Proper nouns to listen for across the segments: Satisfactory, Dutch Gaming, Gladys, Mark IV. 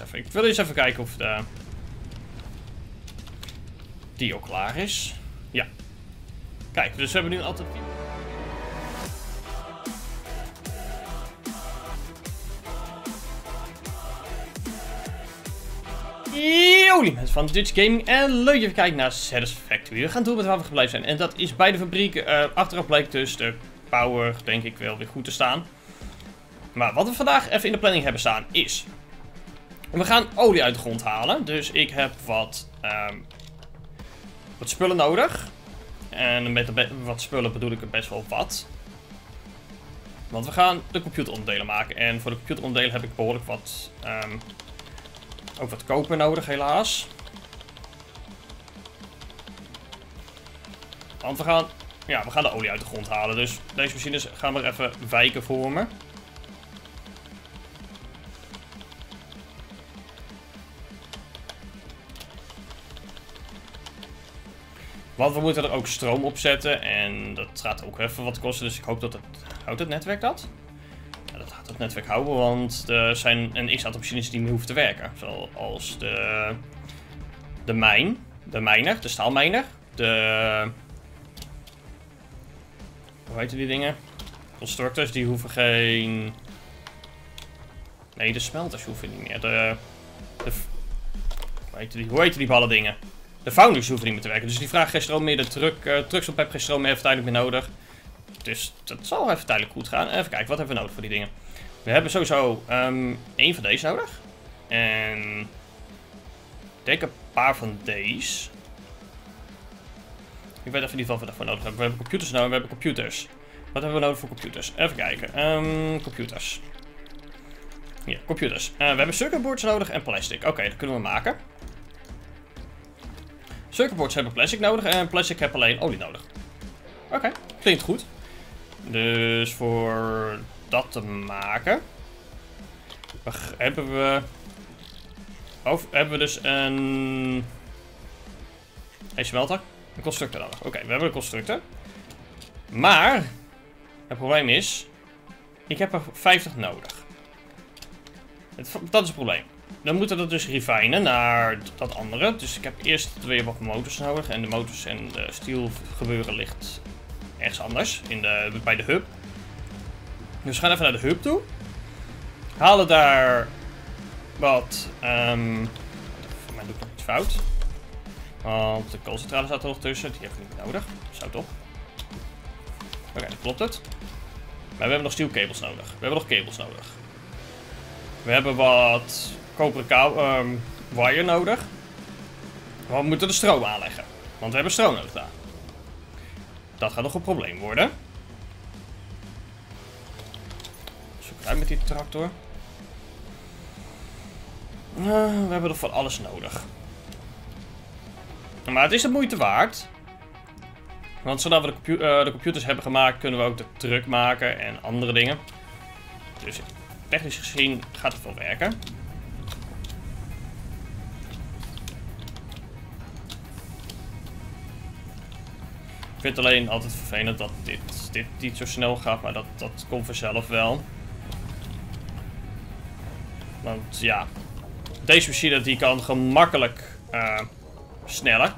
eerst even. Ik wil eerst even kijken of de... die al klaar is. Ja. Kijk, dus we hebben nu een alternatief. Yo, mensen van Dutch Gaming en leuk dat je kijkt naar Satisfactory. We gaan door met waar we gebleven zijn en dat is bij de fabriek. Achteraf blijkt dus de power denk ik wel weer goed te staan. Maar wat we vandaag even in de planning hebben staan is... we gaan olie uit de grond halen. Dus ik heb wat spullen nodig. En met wat spullen bedoel ik er best wel wat. Want we gaan de computeronderdelen maken. En voor de computeronderdelen heb ik behoorlijk wat... ook wat koper nodig helaas. Want we gaan... ja, we gaan de olie uit de grond halen. Dus deze machines gaan we even wijken voor me. Want we moeten er ook stroom op zetten. En dat gaat ook even wat kosten. Dus ik hoop dat het... houdt het netwerk dat? Ja, dat gaat het netwerk houden. Want er zijn een x-aantal machines die niet hoeven te werken. Zoals de mijner. De staalmijner. De... hoe heet die dingen? Constructors. Die hoeven geen... nee, de smelters hoeven niet meer. Hoe heet die ballen dingen? De foundries hoeven niet meer te werken, dus die vragen geen stroom meer. De truckstop heb geen stroom meer, heeft tijdelijk meer nodig. Dus dat zal even tijdelijk goed gaan. Even kijken, wat hebben we nodig voor die dingen? We hebben sowieso één van deze nodig. En... ik denk een paar van deze. Ik weet even niet wat we daarvoor nodig hebben. We hebben computers nodig, we hebben computers. Wat hebben we nodig voor computers? Even kijken. Computers. Hier, computers. We hebben circuitboards nodig en plastic. Oké, dat kunnen we maken. Circuitboards hebben plastic nodig en plastic heb alleen olie nodig. Oké, klinkt goed. Dus voor dat te maken... Hebben we dus een... een smelter? Een constructor nodig. Oké, we hebben een constructor. Maar... het probleem is... ik heb er 50 nodig. Dat is het probleem. Dan moeten we dat dus refinen naar dat andere. Dus ik heb eerst weer wat motors nodig. En de motors en de steel gebeuren ligt ergens anders. Bij de hub. Dus we gaan even naar de hub toe. Halen daar wat... voor mij doe ik nog iets fout. Want de koolcentrale staat er nog tussen. Die heb ik niet meer nodig. Zo toch? Oké, dan klopt het. Maar we hebben nog steelkabels nodig. We hebben nog kabels nodig. We hebben wat... koperen wire nodig. Maar we moeten de stroom aanleggen. Want we hebben stroom nodig daar. Dat gaat nog een probleem worden. Zoek het uit met die tractor. We hebben nog van alles nodig. Maar het is de moeite waard. Want zodra we de computers hebben gemaakt, kunnen we ook de truck maken en andere dingen. Dus technisch gezien gaat het wel werken. Ik vind het alleen altijd vervelend dat dit niet zo snel gaat, maar dat komt vanzelf wel. Want ja, deze machine die kan gemakkelijk sneller.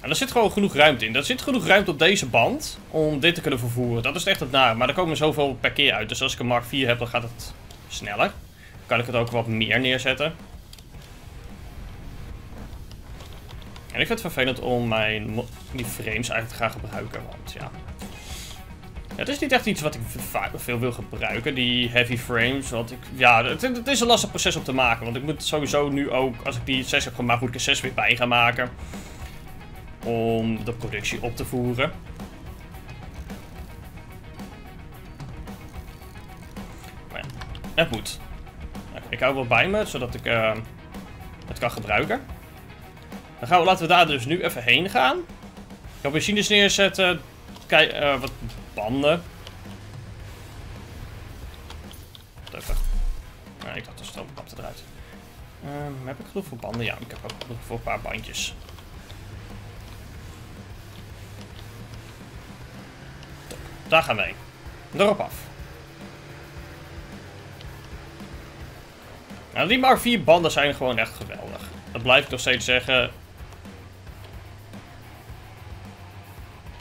En er zit gewoon genoeg ruimte in. Er zit genoeg ruimte op deze band om dit te kunnen vervoeren. Dat is echt het nare, maar er komen zoveel per keer uit. Dus als ik een Mark IV heb, dan gaat het sneller. Dan kan ik het ook wat meer neerzetten. En ik vind het vervelend om die frames eigenlijk te gaan gebruiken, want ja. Het is niet echt iets wat ik veel wil gebruiken, die heavy frames. Want het is een lastig proces om te maken, want ik moet sowieso nu ook, als ik die 6 heb gemaakt, moet ik er 6 weer bij gaan maken. Om de productie op te voeren. Maar ja, het moet. Ik hou wel bij me, zodat ik het kan gebruiken. Dan laten we daar dus nu even heen gaan. Ik ga machines neerzetten. Kijk, wat banden. Wat even. Nou, ik dacht de stroom kapte eruit. Heb ik genoeg voor banden? Ja, ik heb ook genoeg voor een paar bandjes. Top, daar gaan we heen. Erop af. Nou, die Mark IV banden zijn gewoon echt geweldig. Dat blijf ik nog steeds zeggen.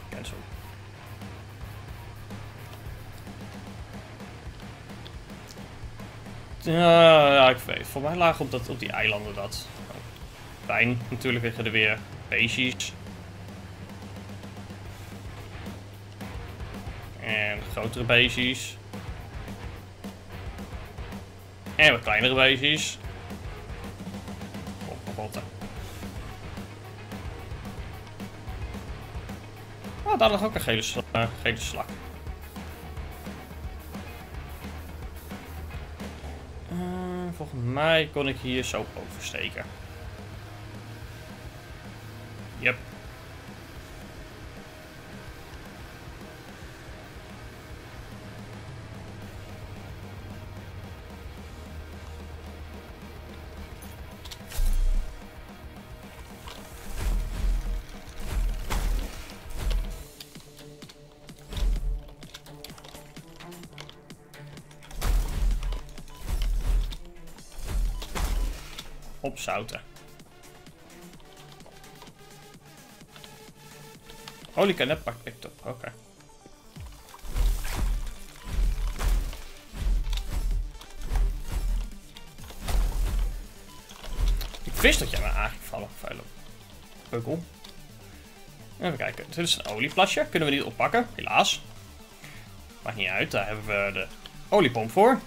Cancel. Ja, ik weet. Voor mij lagen op die eilanden dat. Pijn, natuurlijk liggen er weer beestjes. En grotere beestjes. En wat kleinere beestjes. Oh, daar lag ook een gele slak. Volgens mij kon ik hier zo oversteken. Yep. Opzouten. Holy net pak picked up, oké. Ik wist dat jij me aangevallen vuil op. Pukkel. Even kijken, dit is een olieplasje. Kunnen we niet oppakken, helaas. Maakt niet uit, daar hebben we de oliepomp voor.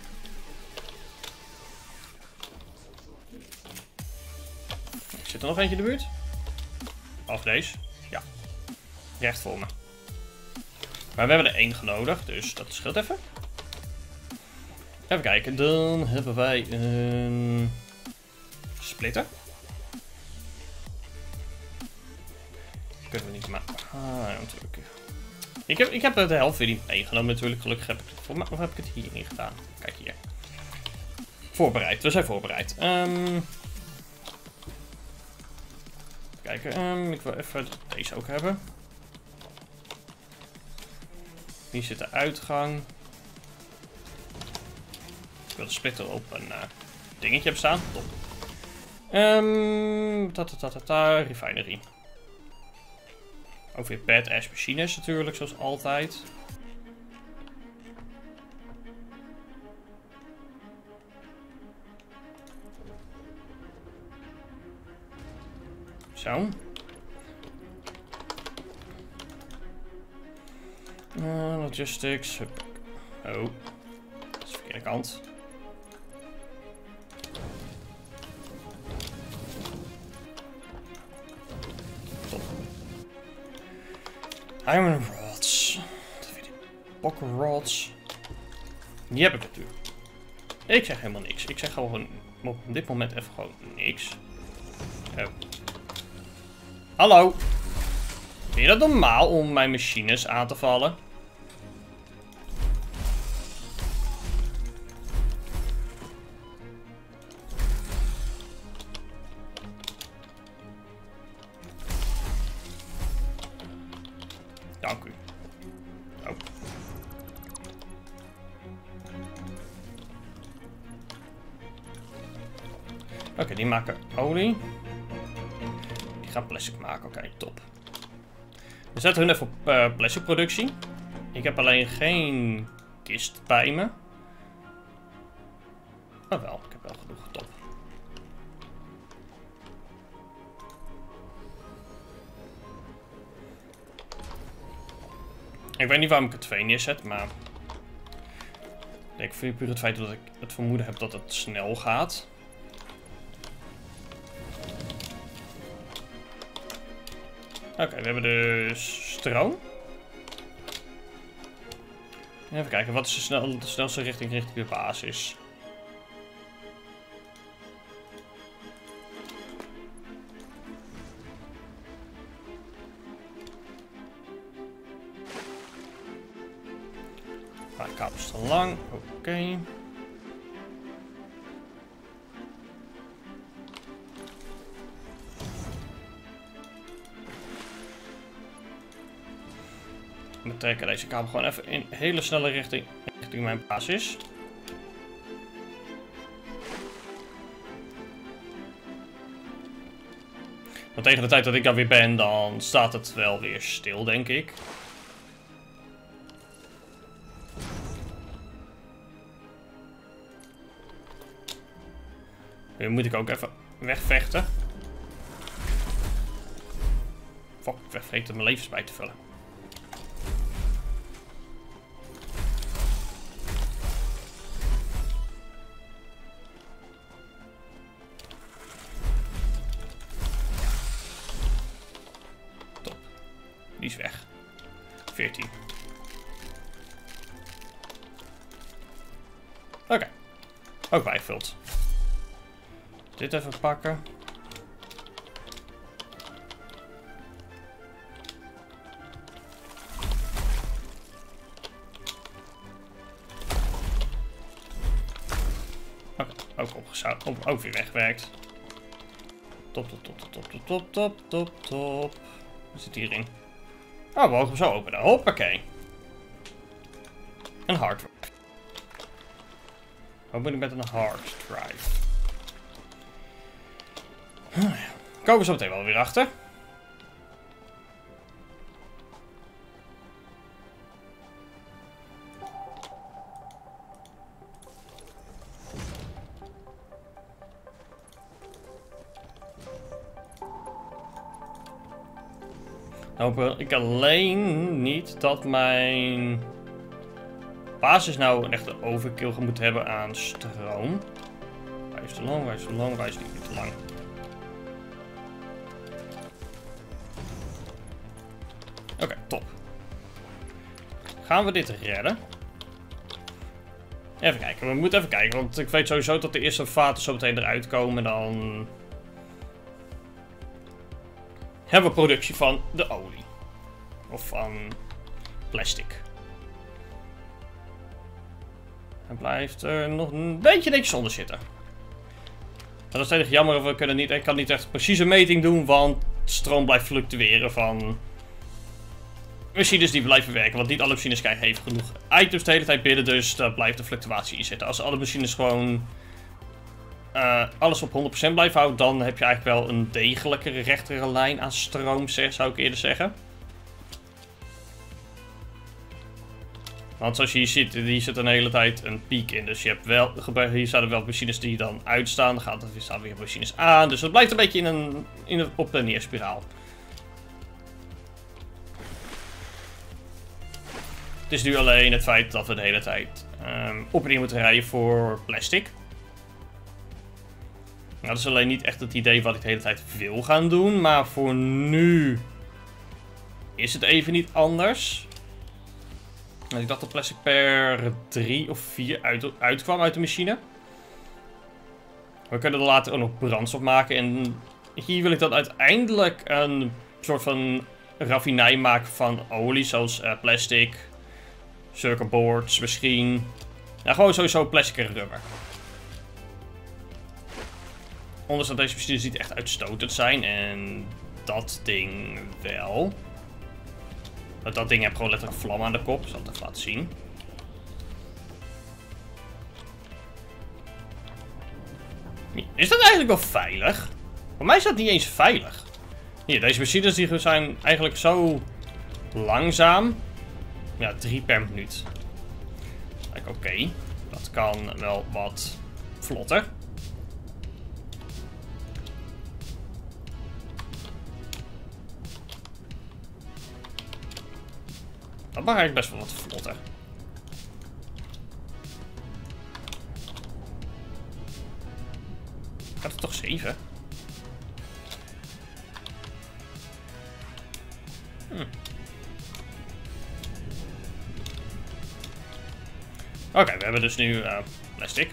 Zit er nog eentje in de buurt? Of deze? Ja. Recht voor me. Maar we hebben er 1 nodig, dus dat scheelt even. Even kijken, dan hebben wij een splitter. Die kunnen we niet maken. Ah, ja, natuurlijk. Ik heb de helft weer niet meegenomen natuurlijk. Gelukkig heb ik het voor me. Of heb ik het hier niet gedaan? Kijk hier. Voorbereid, we zijn voorbereid. Kijken, ik wil even deze ook hebben. Hier zit de uitgang. Ik wil de splitter op een dingetje hebben staan. Top. Refinery. Ook weer badass machines natuurlijk, zoals altijd. Zo. Logistics. Oh. Dat is de verkeerde kant. Top. Iron rods. Dat vind ik. Pokker rods. Die heb ik natuurlijk. Ik zeg helemaal niks. Ik zeg gewoon op dit moment even gewoon niks. Oh. Hallo. Vind je dat normaal om mijn machines aan te vallen? Dank u. Oh. Oké, die maken olie. Plastic maken, oké, top. We zetten hun even op plastic productie. Ik heb alleen geen kist bij me. Maar wel, ik heb wel genoeg, top. Ik weet niet waarom ik het 2 neerzet, maar ik denk voor puur het feit dat ik het vermoeden heb dat het snel gaat. Oké, we hebben dus stroom. Even kijken, wat is de snelste richting de basis? Maar kabel is te lang, oké. We trekken deze kabel gewoon even in hele snelle richting mijn basis. Maar tegen de tijd dat ik daar weer ben, dan staat het wel weer stil, denk ik. Nu moet ik ook even wegvechten. Fuck, ik vergeet er mijn levens bij te vullen. Top. Die is weg. 14. Oké. Ook bijgevuld. Dit even pakken. Oké, ook opgezout. Ook weer weggewerkt. Top, top, top, top, top, top, top, top, top. Wat zit hierin? Oh, we mogen hem zo openen. Hoppakee. Een hard drive. Wat moet ik met een hard drive? Komen we zo meteen wel weer achter. Dan hoop ik alleen niet dat mijn basis nou een echte overkill moet hebben aan stroom. Hij is te lang, hij is te lang, hij is niet te lang. Oké, top. Gaan we dit redden? Even kijken, we moeten even kijken. Want ik weet sowieso dat de eerste vaten zo meteen eruit komen. Dan hebben we productie van de olie. Of van plastic. Er blijft er nog een beetje niks onder zitten. Maar dat is heel erg jammer. We kunnen niet, ik kan niet echt precieze meting doen. Want de stroom blijft fluctueren van... machines die blijven werken, want niet alle machines krijgen even genoeg items de hele tijd binnen, dus daar blijft de fluctuatie in zitten. Als alle machines gewoon alles op 100% blijven houden, dan heb je eigenlijk wel een degelijkere rechtere lijn aan stroom, zou ik eerder zeggen. Want zoals je hier ziet, die zit een hele tijd een piek in, dus je hebt wel, hier staan er wel machines die dan uitstaan, dan gaan er staan weer machines aan, dus dat blijft een beetje in een op- en neerspiraal. Het is nu alleen het feit dat we de hele tijd op en neer moeten rijden voor plastic. Nou, dat is alleen niet echt het idee wat ik de hele tijd wil gaan doen. Maar voor nu is het even niet anders. Nou, ik dacht dat plastic per 3 of 4 uitkwam uit de machine. We kunnen er later ook nog brandstof maken. En hier wil ik dan uiteindelijk een soort van raffinij maken van olie. Zoals plastic... circuit boards misschien. Ja, gewoon sowieso plastic en rubber. Ondanks dat deze machines niet echt uitstotend zijn. En dat ding wel. Dat ding heeft gewoon letterlijk vlam aan de kop. Ik zal het even laten zien. Is dat eigenlijk wel veilig? Voor mij is dat niet eens veilig. Hier, deze machines die zijn eigenlijk zo langzaam. Ja, 3 per minuut. Oké. Dat kan wel wat vlotter. Dat mag eigenlijk best wel wat vlotter. Gaat het toch 7? Oké, we hebben dus nu plastic.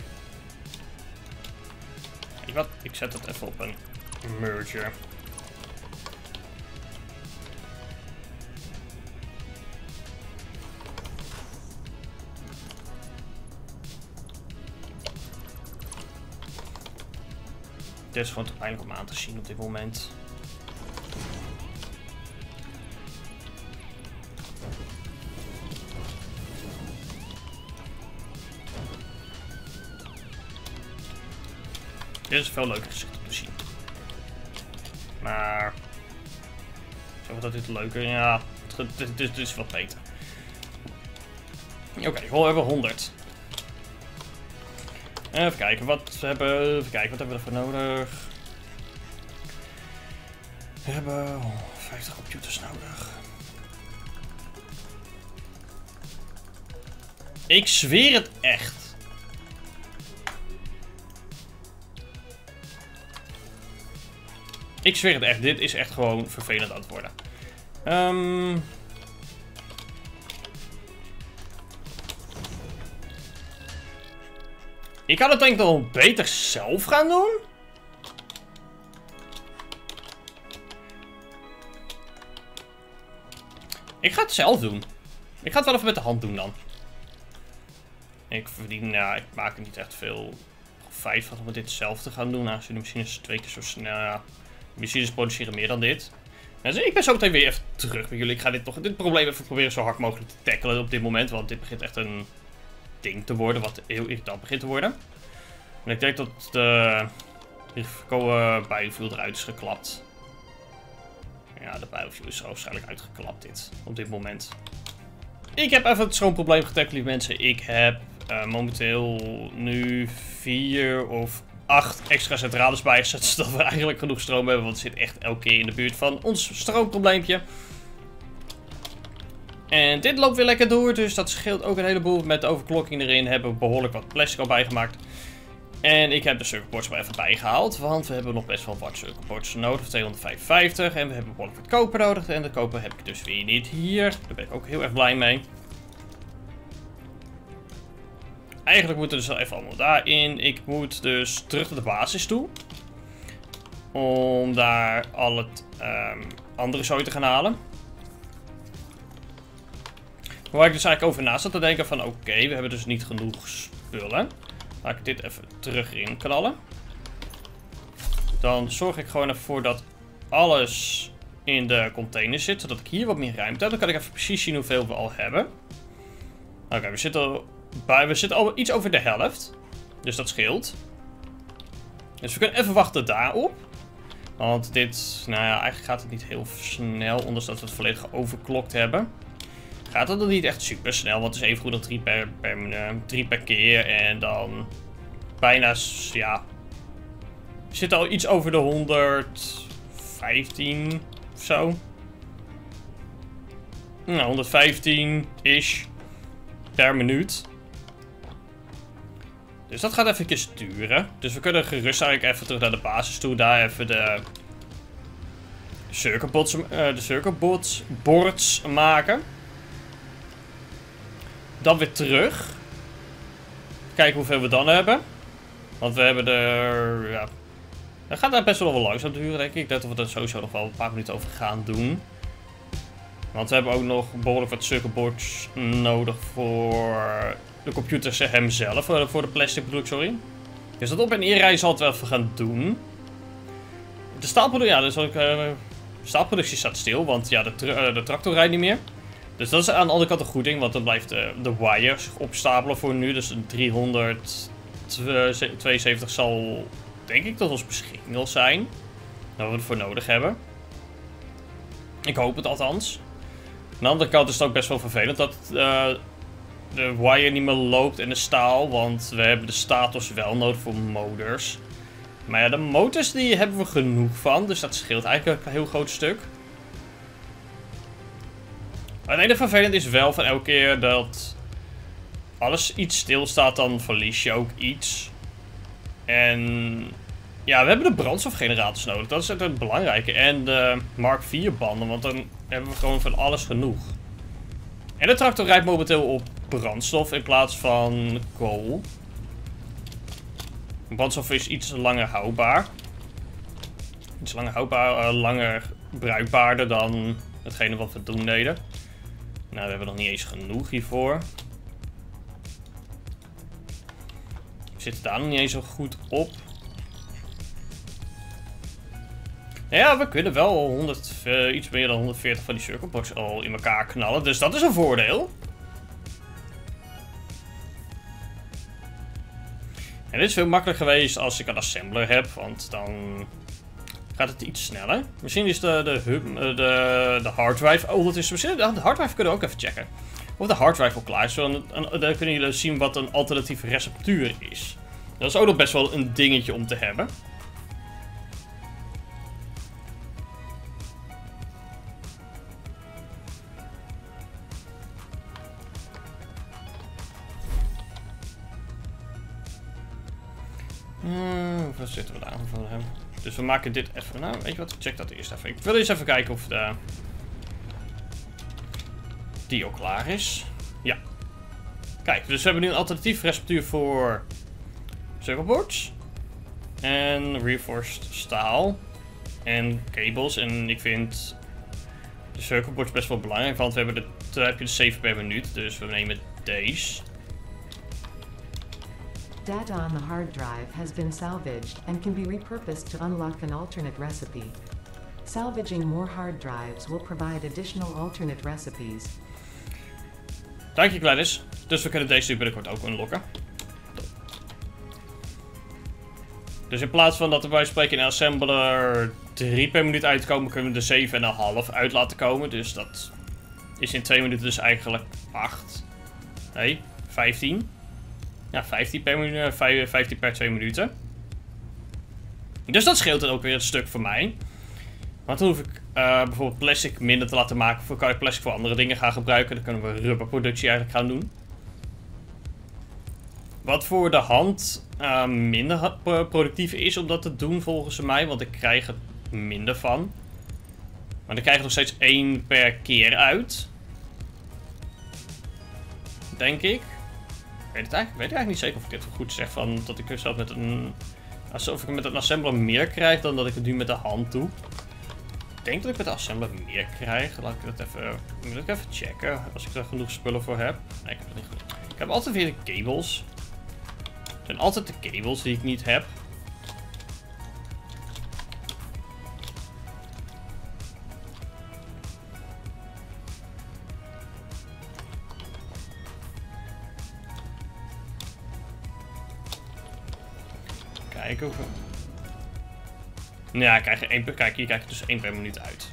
Weet je wat? Ik zet het even op een merger. Dit is gewoon te pijnlijk om aan te zien op dit moment. Dit is veel leuker gezicht om te zien. Maar... Zo dat dit leuker, ja. Het is wat beter. Oké, we hebben 100. Even kijken, wat hebben we ervoor nodig? We hebben 50 computers nodig. Ik zweer het echt. Ik zweer het echt. Dit is echt gewoon vervelend aan het worden. Ik kan het denk ik nog beter zelf gaan doen. Ik ga het zelf doen. Ik ga het wel even met de hand doen dan. Ik verdien, nou, ik maak er niet echt veel profijt van om dit zelf te gaan doen. Aangezien de machines 2 keer zo snel, ja, de machines produceren meer dan dit. Nou, dus ik ben zo meteen weer even terug met jullie. Ik ga dit probleem even proberen zo hard mogelijk te tackelen op dit moment. Want dit begint echt een ding te worden, wat heel irritant begint te worden. En ik denk dat de Battlefield eruit is geklapt. Ja, de Battlefield is waarschijnlijk uitgeklapt op dit moment. Ik heb even zo'n probleem getackled, lieve mensen. Ik heb momenteel nu 4 of 8 extra centrales bijgezet, zodat we eigenlijk genoeg stroom hebben, want het zit echt elke keer in de buurt van ons stroomprobleempje. En dit loopt weer lekker door, dus dat scheelt ook een heleboel. Met de overclocking erin hebben we behoorlijk wat plastic al bijgemaakt. En ik heb de circuitboards maar even bijgehaald, want we hebben nog best wel wat circuitboards nodig, 255. En we hebben behoorlijk wat koper nodig, en de koper heb ik dus weer niet hier. Daar ben ik ook heel erg blij mee. Eigenlijk moeten we dus even allemaal daarin. Ik moet dus terug naar de basis toe. Om daar al het andere zooi te gaan halen. Waar ik dus eigenlijk over na zat te denken van oké, we hebben dus niet genoeg spullen. Laat ik dit even terug in knallen. Dan zorg ik gewoon ervoor dat alles in de container zit. Zodat ik hier wat meer ruimte heb. Dan kan ik even precies zien hoeveel we al hebben. Oké, we zitten al iets over de helft. Dus dat scheelt. Dus we kunnen even wachten daarop. Want dit, nou ja, eigenlijk gaat het niet heel snel. Ondanks dat we het volledig overklokt hebben. Gaat het dan niet echt super snel. Want het is even goed dan 3 per keer. En dan bijna, ja. We zitten al iets over de 115 of zo. Nou, 115-ish. Per minuut. Dus dat gaat eventjes duren. Dus we kunnen gerust eigenlijk even terug naar de basis toe. Daar even de circuitboards maken. Dan weer terug. Kijken hoeveel we dan hebben. Want we hebben er... Ja, dat gaat daar best wel langzaam duren, denk ik. Ik denk dat we er sowieso nog wel een paar minuten over gaan doen. Want we hebben ook nog behoorlijk wat circuitboards nodig voor de computers hemzelf. Voor de plastic bedoel ik, sorry. Dus dat op- en inrijden zal het wel even gaan doen. De staalproductie, ja, dus ook, staalproductie staat stil, want ja, de tractor rijdt niet meer. Dus dat is aan de andere kant een goed ding, want dan blijft de wire zich opstapelen voor nu. Dus een 372 zal, denk ik, tot ons beschikking al zijn. Dat we ervoor nodig hebben. Ik hoop het althans. Aan de andere kant is het ook best wel vervelend dat de wire niet meer loopt en de staal. Want we hebben de stators wel nodig voor motors. Maar ja, de motors die hebben we genoeg van. Dus dat scheelt eigenlijk een heel groot stuk. Het enige vervelend is wel van elke keer dat alles iets stilstaat, dan verlies je ook iets. En... Ja, we hebben de brandstofgenerators nodig. Dat is het belangrijke. En de Mark IV banden, want dan hebben we gewoon van alles genoeg. En de tractor rijdt momenteel op brandstof in plaats van kool. Brandstof is iets langer houdbaar. Iets langer houdbaar, langer bruikbaarder dan hetgene wat we toen deden. Nou, we hebben nog niet eens genoeg hiervoor. We zitten daar nog niet eens zo goed op. Ja, we kunnen wel iets meer dan 140 van die circuitboards al in elkaar knallen. Dus dat is een voordeel. En dit is veel makkelijker geweest als ik een assembler heb. Want dan Gaat het iets sneller? Misschien is de harddrive... Oh, wat is er? De harddrive kunnen we ook even checken. Of de harddrive al klaar is. Dan kunnen jullie zien wat een alternatieve receptuur is. Dat is ook nog best wel een dingetje om te hebben. Wat zitten we daar aan van hem? Dus we maken dit even. Nou, weet je wat? Check dat eerst even. Ik wil eens even kijken of de... die al klaar is. Ja. Kijk, dus we hebben nu een alternatief receptuur voor circuitboards. En reinforced staal. En cables. En ik vind de circuitboards best wel belangrijk. Want we hebben daar heb je de 7 per minuut. Dus we nemen deze. Data on the hard drive has been salvaged and can be repurposed to unlock an alternate recipe. Salvaging more hard drives will provide additional alternate recipes. Dank je, Gladys. Dus we kunnen deze nu binnenkort ook unlocken. Dus in plaats van dat er bij spreken in Assembler 3 per minuut uitkomen, kunnen we er 7,5 uit laten komen. Dus dat is in 2 minuten dus eigenlijk 8. Nee, 15. Ja, 15 per 2 minuten. Dus dat scheelt dan ook weer een stuk voor mij. Want dan hoef ik bijvoorbeeld plastic minder te laten maken. Dan kan ik plastic voor andere dingen gaan gebruiken. Dan kunnen we rubberproductie eigenlijk gaan doen. Wat voor de hand minder productief is om dat te doen volgens mij. Want ik krijg er minder van. Maar dan krijg ik nog steeds 1 per keer uit. Denk ik. Ik weet eigenlijk niet zeker of ik dit goed zeg, van dat ik zelf met een... Alsof ik met een assembler meer krijg dan dat ik het nu met de hand doe. Ik denk dat ik met de assembler meer krijg. Laat ik dat even... Moet ik even checken als ik daar genoeg spullen voor heb. Nee, ik heb dat niet goed. Ik heb altijd weer de cables. Het zijn altijd de cables die ik niet heb. Kijken hoeveel. Ja, kijk, hier krijg je dus 1 per minuut uit.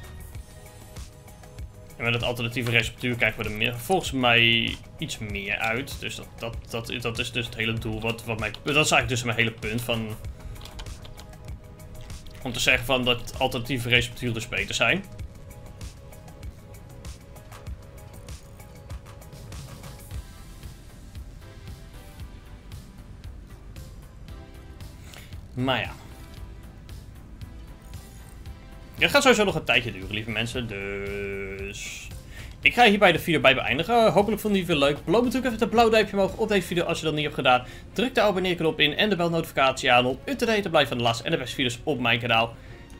En met het alternatieve receptuur krijgen we er meer, volgens mij iets meer uit. Dus dat is dus het hele doel. Dat is eigenlijk dus mijn hele punt van. Om te zeggen van dat alternatieve receptuur dus beter zijn. Maar ja. Het gaat sowieso nog een tijdje duren, lieve mensen. Dus... ik ga hierbij de video beëindigen. Hopelijk vonden jullie het leuk. Beloof natuurlijk even een blauw duimpje omhoog op deze video als je dat niet hebt gedaan. Druk de abonneerknop in en de belnotificatie aan om up-to-date te blijven van de laatste en de beste video's op mijn kanaal.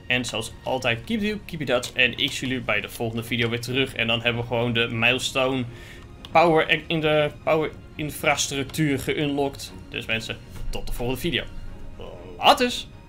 En zoals altijd, keep it you, keep it Dutch. En ik zie jullie bij de volgende video weer terug. En dan hebben we gewoon de milestone power in de power infrastructuur geunlocked. Dus mensen, tot de volgende video. Later.